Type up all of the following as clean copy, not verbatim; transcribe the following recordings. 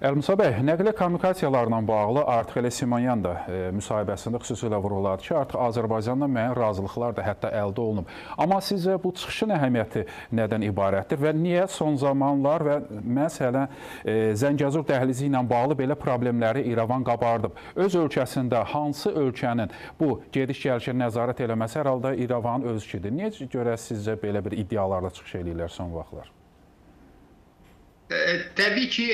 El-Müsa Bey, nəqliyyat kommunikasiyalarla bağlı artıq El-Simanyan da müsahibəsində xüsusilə vurğuladı ki, artıq Azərbaycanla müəyyən razılıqlar da hətta əldə olunub. Amma sizcə bu çıxışın əhəmiyyəti nədən ibarətdir və niyə son zamanlar və məsələn Zengezur dəhlizi ilə bağlı belə problemləri İrəvan qabardıb? Öz ölkəsində hansı ölkənin bu gediş-gəlişə nəzarət eləməsi hər halda İrəvanın öz işidir? Niyə görə sizcə belə bir iddialarla çıxış eləyirlər son vaxtlar? Təbii ki,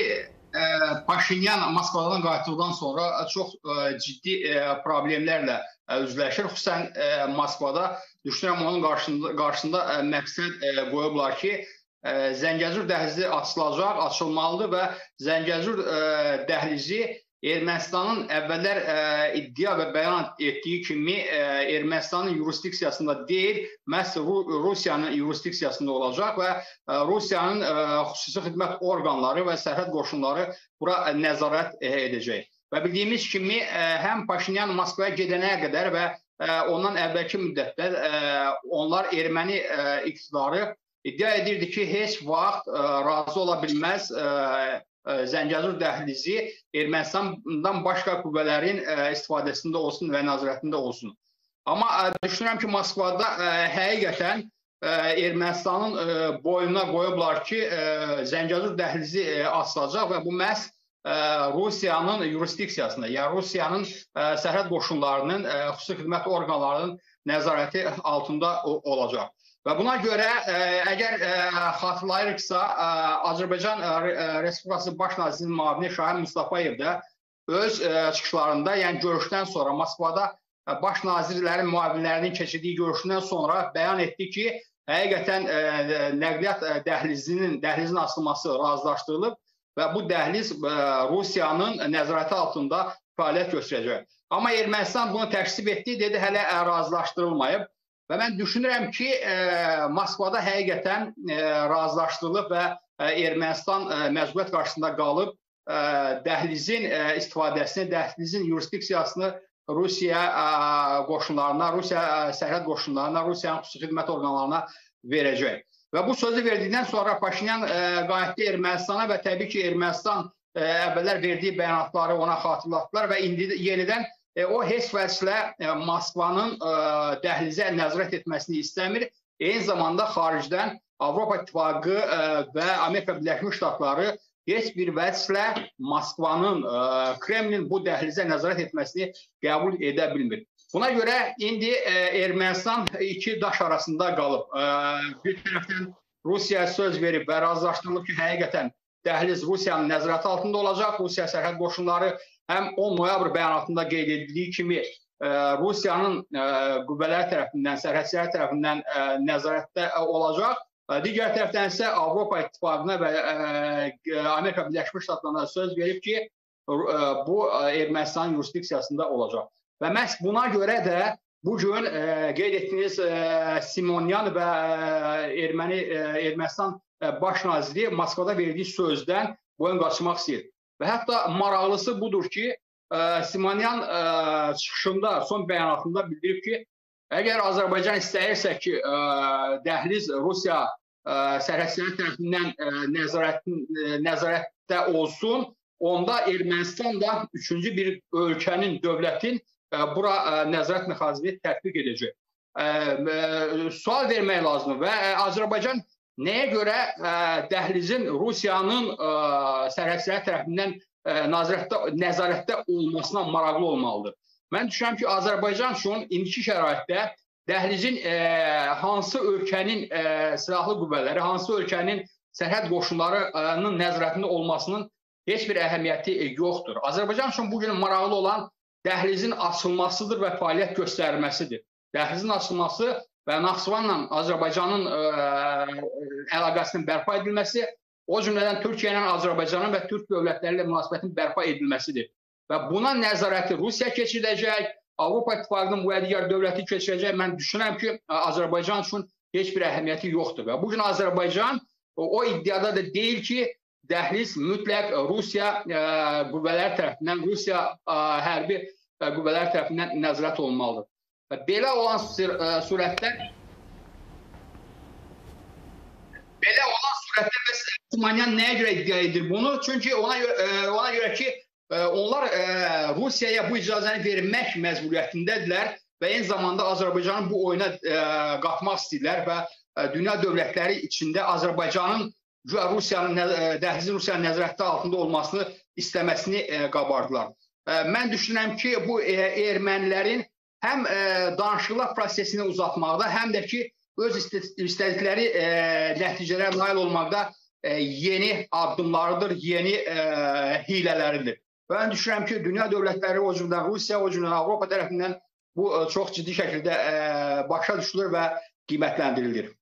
Paşinyan Moskvadan qayıtdıqdan sonra çox ciddi problemlərlə üzləşir. Xüsusən Moskvada düşünürəm onun qarşısında məqsəd qoyublar ki, Zengezur dəhlizi açılacaq, açılmalıdır və Zengezur dəhlizi Ermənistanın əvvəllər iddia və bəyan etdiyi kimi Ermənistanın yurisdiksiyasında deyil, məhz Rusiyanın yurisdiksiyasında olacaq və Rusiyanın xüsusi xidmət orqanları və sərhəd qoşunları bura nəzarət edəcək. Və bildiyimiz kimi həm Paşinyan Moskvaya gedənəyə qədər və ondan əvvəlki müddətdə onlar erməni iktidarı iddia edirdi ki, heç vaxt razı ola bilməz Zengezur dəhlizi Ermənistandan başqa qüvvələrin istifadəsində olsun və nəzarətində olsun. Amma düşünürəm ki, Moskvada həqiqətən Ermənistanın boynuna qoyublar ki, Zengezur dəhlizi açılacaq və bu məhz Rusiyanın yurisdiksiyasında, yəni Rusiyanın sərhəd qoşunlarının, xüsusi xidmət orqanlarının nəzarəti altında olacaq. Və buna görə, əgər xatırlayırıqsa, Azərbaycan Respublikası Baş Nazirinin müavini Şahin Mustafayev də öz çıxışlarında, yəni görüşdən sonra, Moskvada baş nazirlərin müavinlərinin keçirdiyi görüşündən sonra bəyan etdi ki, həqiqətən nəqliyyat dəhlizinin açılması razılaşdırılıb və bu dəhliz Rusiyanın nəzarəti altında fəaliyyət göstərəcək. Amma Ermənistan bunu təkzib etdi, dedi, hələ razılaşdırılmayıb. Və mən düşünürəm ki, Moskvada həqiqətən razılaşdırılıb və Ermənistan məcburiyyət qarşısında qalıb dəhlizin istifadəsini, dəhlizin yurisdiksiyasını Rusiya qoşunlarına, Rusiya sərhəd qoşunlarına, Rusiyanın xüsusi xidmət orqanlarına verəcək. Və bu sözü verdikdən sonra Paşinyan qayıtdı Ermənistana və təbii ki, Ermənistan əvvəllər verdiyi bəyanatları ona xatırlatdılar və indi yenidən o heç vəclə Moskvanın dəhlizə nəzarət etməsini istəmir. Eyni zamanda xaricdən Avropa İttifaqı və Amerika Birləşmiş Ştatları heç bir vəclə Moskvanın, Kremlin bu dəhlizə nəzarət etməsini qəbul edə bilmir. Buna görə indi Ermənistan iki daş arasında qalıb. Bir tərəfdən Rusiya söz verib və razılaşdırılıb ki, həqiqətən dəhliz Rusiyanın nəzarəti altında olacaq. Rusiya sərhəd qoşunları həm 10 noyabr bəyanatında qeyd edildiyi kimi Rusiyanın qüvvələri tərəfindən, sərhədçiləri tərəfindən nəzarətdə olacaq. Digər tərəfdən isə Avropa İttifaqına və Amerika Birləşmiş Ştatlarına söz verib ki, bu Ermənistanın yurisdiksiyasında olacaq. Və məhz buna görə də bugün qeyd etdiyiniz Simonyan və Ermənistan Baş naziri Moskvada verdiyi sözdən boyun qaçmaq istəyir. Və hətta maraqlısı budur ki, Simonyan çıxışında, son bəyanatında bildirib ki, əgər Azərbaycan istəyirsə ki, dəhliz Rusiya sərhədçiləri tərəfindən nəzarətdə olsun, onda Ermənistan da üçüncü bir ölkənin, dövlətin bura nəzarət mexanizmini tətbiq edəcək. Sual vermək lazımdır və Azərbaycan nəyə görə dəhlizin Rusiyanın sərhədçiləri tərəfindən nəzarətdə olmasına maraqlı olmalıdır? Mən düşünürəm ki, Azərbaycan üçün indiki şəraitdə dəhlizin hansı ölkənin silahlı qüvvələri, hansı ölkənin sərhəd qoşunlarının nəzarətində olmasının heç bir əhəmiyyəti yoxdur. Azərbaycan üçün bugün maraqlı olan dəhlizin açılmasıdır və fəaliyyət göstərməsidir. Dəhlizin açılması və Naxçıvanla Azərbaycanın əlaqəsinin bərpa edilməsi, o cümlədən Türkiyə ilə Azərbaycanın və Türk dövlətləri ilə münasibətin bərpa edilməsidir. Və buna nəzarəti Rusiya keçirəcək, Avropa İttifaqının bu digər dövləti keçirəcək. Mən düşünürəm ki, Azərbaycan üçün heç bir əhəmiyyəti yoxdur. Və bugün Azərbaycan o iddiada da deyil ki, dəhliz mütləq Rusiya qüvvələri tərəfindən, Rusiya hərbi qüvvələri tərəfindən nəzarət olmalıdır. Və belə olan Müvəqqəti Simonyan nəyə görə iddia edir bunu? Çünki ona görə ki, onlar Rusiyaya bu icazəni vermək məcburiyyətindədirlər və eyni zamanda Azərbaycanın bu oyuna qatmaq istəyirlər və dünya dövlətləri içində Azərbaycanın Rusiyanın dəhlizin Rusiyanın nəzarəti altında olmasını istəməsini qabardılar. Mən düşünürəm ki, bu ermənilərin həm danışıqlar prosesini uzatmaqda, həm də ki, öz istədikləri nəticələrə nail olmaqda yeni addımlarıdır, yeni hilələridir. Mən düşünürəm ki, dünya dövlətləri, o cümlədən Rusiya, o cümlədən Avropa tərəfindən bu çox ciddi şəkildə başa düşülür və qiymətləndirilir.